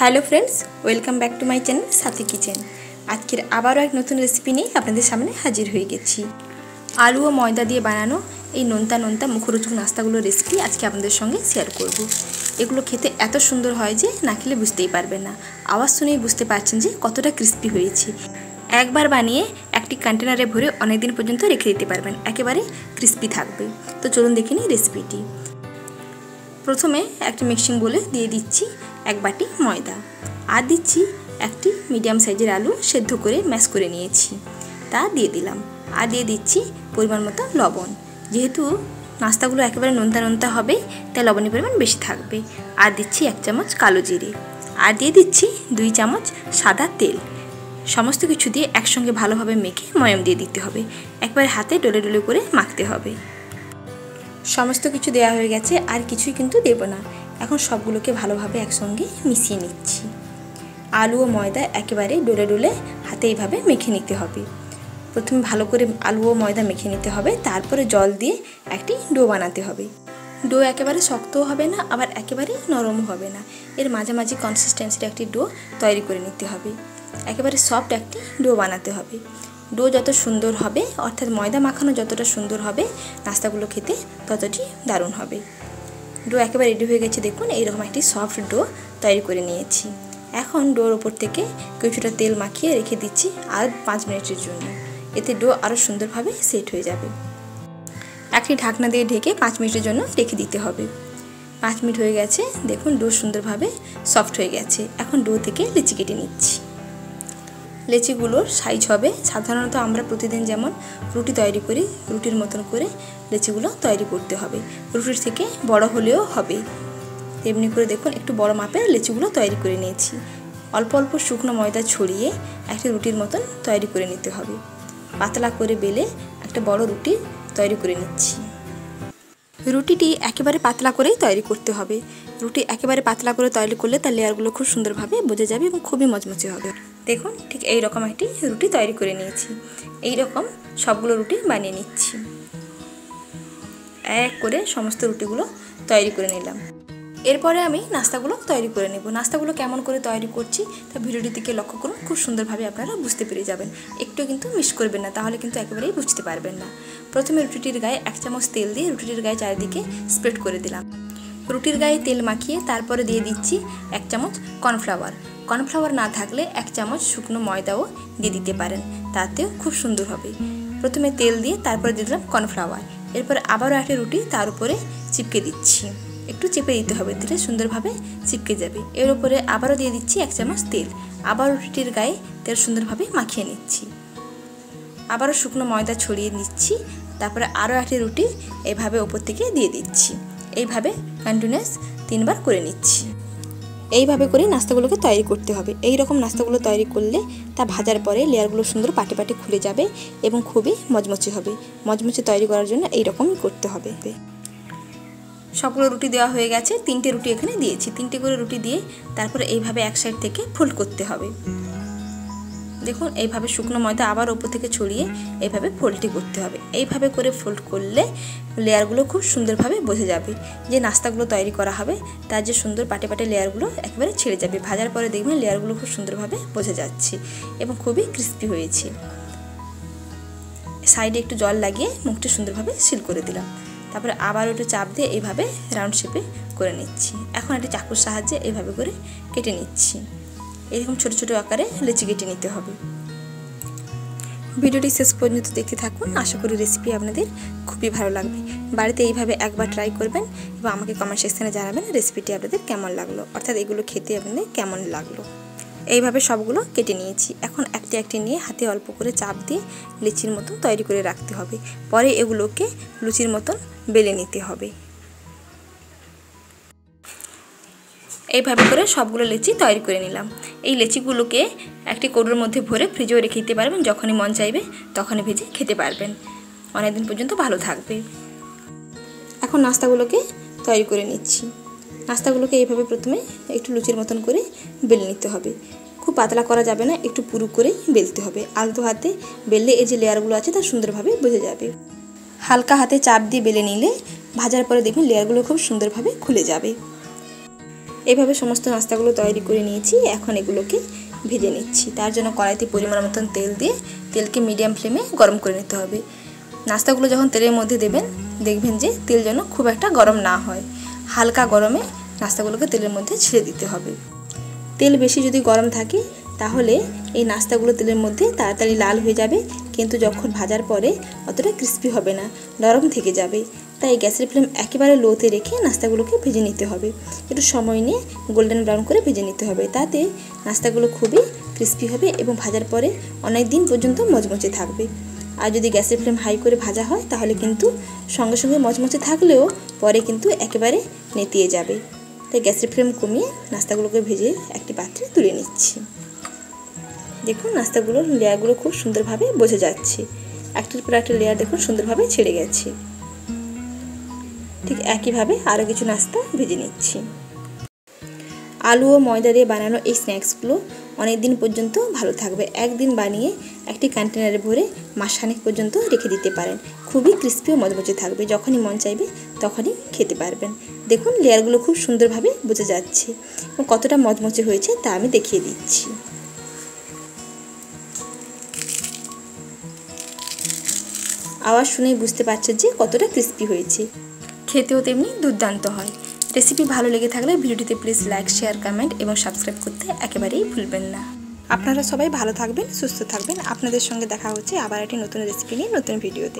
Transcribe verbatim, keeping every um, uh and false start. Hello friends, welcome back to my channel Sathi kitchen. आजकेर आबारो एक नतून रेसिपी निये आपनादेर सामने हाजिर हये गेछी। आलू और मयदा दिए बनानो ये नोनता नोनता मुखरोचक नास्तागुलोर रेसिपि आजके आपनादेर संगे शेयर करब। एगुलो खेते एत सुंदर हय जे ना खेले बुझतेई पारबेन ना। आवाज शुनेई बुझते पारछेन जे कतटा क्रिस्पी हयेछे। एकबार बानिये एकटी कन्टेनारे भरे अनेक दिन पर्यन्त रेखे दिते पारबेन, एकेबारे क्रिस्पी थाकबे। तो चलुन देखे निई रेसिपिटी। प्रथमे एकटी मिक्सिंग बोले दिए दिच्छी एक बाटी मयदा और दिच्छी एकटी मीडियम साइजेर आलू सेদ্ধ करे मैश करे निয়েছি, ता दिए दिलाम। और दिए दिच्छी परिमाण मतो लवण। जेहेतु नास्तागुलो एकेबारे नोनता नोनता हबे ताई लवणेर परिमाण बेशी थाकबे। और दिच्छी एक चामच कालो जिरे और दिए दिच्छी दुई चामच सादा तेल। समस्त किछु दिए एकसंगे भालोभाबे मेखे मयम दिए दिते हबे। एकबारे हाथे डले डले करे माखते हबे। समस्त किछु देया हये गेछे आर किछुई किन्तु देब ना। एखन सबगुलोके भालोभाबे एकसंगे मिशिये निচ্ছি। आलू और मयदा एकेबारे डोले डोले हाथे एइভাবে मेखे निते हबे। प्रथमे भालो करे आलू और मयदा मेखे निते हबे, तारपरे जल दिए एकटी डो बानाते हबे। डो एकेबारे शक्तও हबे ना, आबार एकेबारे नरमও हबे ना। एर माझामाझि कन्सिस्टेंसिर एकटी डो तैरि करे निते हबे। एकेबारे सफ्ट एकटी डो बानाते हबे। डो जत सुंदर हबे अर्थात मयदा माखानो जतटा सुंदर हबे नास्तागुलो खेते ततटी दारुण हबे। डो एकेबारे रेडी হয়ে গেছে। দেখুন এই রকম একটা সফট ডো তৈরি করে নিয়েছি। এখন ডোর উপর থেকে কিছুটা তেল মাখিয়ে রেখে দিচ্ছি আর পাঁচ মিনিটের জন্য। এতে ডো আরো সুন্দরভাবে সেট হয়ে যাবে। একটি ঢাকনা দিয়ে ঢেকে পাঁচ মিনিটের জন্য রেখে দিতে হবে। পাঁচ মিনিট হয়ে গেছে। দেখুন ডো সুন্দরভাবে সফট হয়ে গেছে। এখন ডো থেকে লিচি কেটে নিচ্ছি। লেচিগুলোর সাইজ হবে সাধারণত আমরা প্রতিদিন যেমন রুটি তৈরি করি রুটির মতন করে লেচিগুলো তৈরি করতে হবে। রুটির থেকে বড় হলেও হবে। তেমনি করে দেখুন একটু বড় মাপের লেচিগুলো তৈরি করে নিয়েছি। অল্প অল্প শুকনো ময়দা ছড়িয়ে একটা রুটির মতন তৈরি করে নিতে হবে। পাতলা করে বেলে একটা বড় রুটি তৈরি করে নিচ্ছি। রুটিটি একেবারে পাতলা করেই তৈরি করতে হবে। রুটি একেবারে পাতলা করে তৈরি করলে তার লেয়ারগুলো খুব সুন্দরভাবে বোঝা যাবে এবং খুবই মজমচে হবে। দেখুন ঠিক এই রকম একটি রুটি তৈরি করে নিয়েছি। এই রকম সবগুলো রুটি বানিয়ে নিচ্ছি। এক করে সমস্ত রুটিগুলো তৈরি করে নিলাম। এরপরে আমি নাস্তাগুলো তৈরি করে নেব। নাস্তাগুলো কেমন করে তৈরি করছি তা ভিডিওটি থেকে লক্ষ্য করুন। খুব সুন্দরভাবে আপনারা বুঝতে পেরে যাবেন। একটু কিন্তু মিস করবেন না, তাহলে কিন্তু একেবারেই বুঝতে পারবেন না। প্রথমে রুটিটির গায়ে এক চামচ তেল দিয়ে রুটিটির গায়ে চারিদিকে স্প্রেড করে দিলাম। রুটির গায়ে তেল মাখিয়ে তারপরে দিয়ে দিচ্ছি এক চামচ কর্নফ্লাওয়ার। কর্নফ্লাওয়ার না থাকলে এক চামচ শুকনো ময়দাও দিয়ে দিতে পারেন, তাতেও খুব সুন্দর হবে। প্রথমে তেল দিয়ে তারপরে দিয়ে দিলাম কর্নফ্লাওয়ার। এরপর আবারও একটা রুটি তার উপরে চিপকে দিচ্ছি। একটু চেপে দিতে হবে, দিলে সুন্দরভাবে চিপকে যাবে। এর উপরে আবারও দিয়ে দিচ্ছি এক চামচ তেল। আবার রুটির গায়ে তেল সুন্দরভাবে মাখিয়ে নিচ্ছি। আবারও শুকনো ময়দা ছড়িয়ে নিচ্ছি। তারপরে আরও একটা রুটি এভাবে ওপর থেকে দিয়ে দিচ্ছি। এইভাবে কন্টিনিউয়াস তিনবার করে নিচ্ছি। এইভাবে করে নাস্তাগুলোকে তৈরি করতে হবে। এই রকম নাস্তাগুলো তৈরি করলে তা ভাজার পরে লেয়ারগুলো সুন্দর পাটি পাটি খুলে যাবে এবং খুবই মজমচে হবে। মজমচে তৈরি করার জন্য এই রকমই করতে হবে। সবগুলো রুটি দেওয়া হয়ে গেছে। তিনটে রুটি এখানে দিয়েছি। তিনটে করে রুটি দিয়ে তারপরে এইভাবে এক সাইড থেকে ফোল্ড করতে হবে। দেখুন এইভাবে শুকনো ময়দা আবার ওপর থেকে ছড়িয়ে এইভাবে ফোল্ডটি করতে হবে। এইভাবে করে ফোল্ড করলে লেয়ারগুলো খুব সুন্দরভাবে বোঝা যাবে। যে নাস্তাগুলো তৈরি করা হবে তার যে সুন্দর পাটে পাটে লেয়ারগুলো একেবারে ছেড়ে যাবে। ভাজার পরে দেখবেন লেয়ারগুলো খুব সুন্দরভাবে বোঝা যাচ্ছে এবং খুবই ক্রিস্পি হয়েছে। সাইডে একটু জল লাগিয়ে মুখটি সুন্দরভাবে সিল করে দিলাম। তারপরে আবার একটু চাপ দিয়ে এইভাবে রাউন্ড শেপে করে নিচ্ছি। এখন একটা চাকুর সাহায্যে এইভাবে করে কেটে নিচ্ছি। এরকম ছোটো ছোটো আকারে লেচি কেটে নিতে হবে। ভিডিওটি শেষ পর্যন্ত দেখতে থাকুন। আশা করি রেসিপি আপনাদের খুবই ভালো লাগবে। বাড়িতে এইভাবে একবার ট্রাই করবেন এবং আমাকে কমেন্ট সেকশানে জানাবেন রেসিপিটি আপনাদের কেমন লাগলো, অর্থাৎ এগুলো খেতে আপনাদের কেমন লাগলো। এইভাবে সবগুলো কেটে নিয়েছি। এখন একটি একটি নিয়ে হাতে অল্প করে চাপ দিয়ে লুচির মতন তৈরি করে রাখতে হবে। পরে এগুলোকে লুচির মতন বেলে নিতে হবে। এইভাবে করে সবগুলো লেচি তৈরি করে নিলাম। এই লেচিগুলোকে একটি কৌটোর মধ্যে ভরে ফ্রিজেও রেখে দিতে পারবেন। যখনই মন চাইবে তখনই ভেজে খেতে পারবেন। অনেকদিন পর্যন্ত ভালো থাকবে। এখন নাস্তাগুলোকে তৈরি করে নিচ্ছি। নাস্তাগুলোকে এইভাবে প্রথমে একটু লুচির মতন করে বেলে নিতে হবে। খুব পাতলা করা যাবে না, একটু পুরু করেই বেলতে হবে। আলতো হাতে বেললে এই যে লেয়ারগুলো আছে তা সুন্দরভাবে বোঝা যাবে। হালকা হাতে চাপ দিয়ে বেলে নিলে ভাজার পরে দেখবেন লেয়ারগুলো খুব সুন্দরভাবে খুলে যাবে। এইভাবে সমস্ত নাস্তাগুলো তৈরি করে নিয়েছি। এখন এগুলোকে ভেজে নিচ্ছি। তার জন্য কড়াইতে পরিমাণ মতন তেল দিয়ে তেলকে মিডিয়াম ফ্লেমে গরম করে নিতে হবে। নাস্তাগুলো যখন তেলের মধ্যে দেবেন দেখবেন যে তেল যেন খুব একটা গরম না হয়, হালকা গরমে নাস্তাগুলোকে তেলের মধ্যে ছেড়ে দিতে হবে। তেল বেশি যদি গরম থাকে তাহলে এই নাস্তাগুলো তেলের মধ্যে তাড়াতাড়ি লাল হয়ে যাবে, কিন্তু যখন ভাজার পরে অতটা ক্রিস্পি হবে না, নরম থেকে যাবে। তাই গ্যাসের ফ্লেম একেবারে লোতে রেখে নাস্তাগুলোকে ভেজে নিতে হবে। একটু সময় নিয়ে গোল্ডেন ব্রাউন করে ভেজে নিতে হবে, তাতে নাস্তাগুলো খুবই ক্রিস্পি হবে এবং ভাজার পরে অনেক দিন পর্যন্ত মচমচে থাকবে। আর যদি গ্যাসের ফ্লেম হাই করে ভাজা হয় তাহলে কিন্তু সঙ্গে সঙ্গে মচমচে থাকলেও পরে কিন্তু একেবারে নেতিয়ে যাবে। তাই গ্যাসের ফ্লেম কমিয়ে নাস্তাগুলোকে ভেজে একটি পাত্রে তুলে নিচ্ছি। দেখুন নাস্তাগুলোর লেয়ারগুলো খুব সুন্দরভাবে বোঝা যাচ্ছে, একটির পর একটা লেয়ার দেখুন সুন্দরভাবে ছেড়ে গেছে। ঠিক একইভাবে আরও কিছু নাস্তা ভেজে নিচ্ছি। আলু ও ময়দা দিয়ে বানানো এই স্ন্যাক্সগুলো অনেক দিন পর্যন্ত ভালো থাকবে। একদিন বানিয়ে একটি কন্টেনারে ভরে মাসখানেক পর্যন্ত রেখে দিতে পারেন, খুবই ক্রিস্পি ও মচমচে থাকবে। যখনই মন চাইবে তখনই খেতে পারবেন। দেখুন লেয়ারগুলো খুব সুন্দরভাবে বোঝা যাচ্ছে এবং কতটা মচমচে হয়েছে তা আমি দেখিয়ে দিচ্ছি। আওয়াজ শুনেই বুঝতে পারছেন যে কতটা ক্রিস্পি হয়েছে, খেতেও তেমনি দুর্দান্ত হয়। রেসিপি ভালো লেগে থাকলে ভিডিওটিতে প্লিজ লাইক, শেয়ার, কমেন্ট এবং সাবস্ক্রাইব করতে একেবারেই ভুলবেন না। আপনারা সবাই ভালো থাকবেন, সুস্থ থাকবেন। আপনাদের সঙ্গে দেখা হচ্ছে আবার একটি নতুন রেসিপি নিয়ে, নতুন ভিডিওতে।